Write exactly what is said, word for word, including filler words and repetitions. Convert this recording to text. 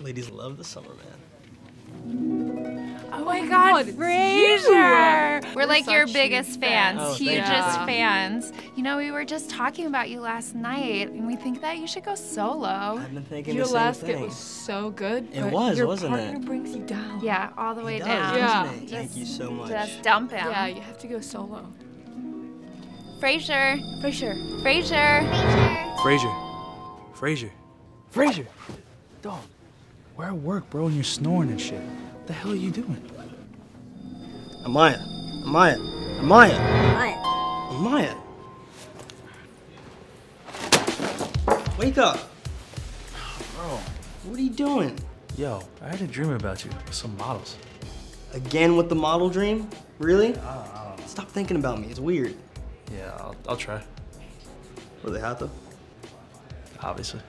Ladies love the summer, man. Oh my God, God Fraser! We're, we're like your biggest fans, fans. Oh, hugest yeah. fans. You know, we were just talking about you last night, and we think that you should go solo. I've been thinking your the same last thing. It was so good. It was, wasn't it? Your partner brings you down. Yeah, all the way he does, down. Yeah. Just, thank you so much. Just dump him. Yeah, you have to go solo. Fraser. Fraser. Fraser. Fraser. Fraser. Fraser. Dog. We're at work, bro, and you're snoring and shit. What the hell are you doing? Amaya. Amaya. Amaya. Amaya. Amaya. Wake up. Bro. What are you doing? Yo, I had a dream about you with some models. Again with the model dream? Really? Yeah, I don't know. Stop thinking about me. It's weird. Yeah, I'll, I'll try. Were they hot, though? Obviously.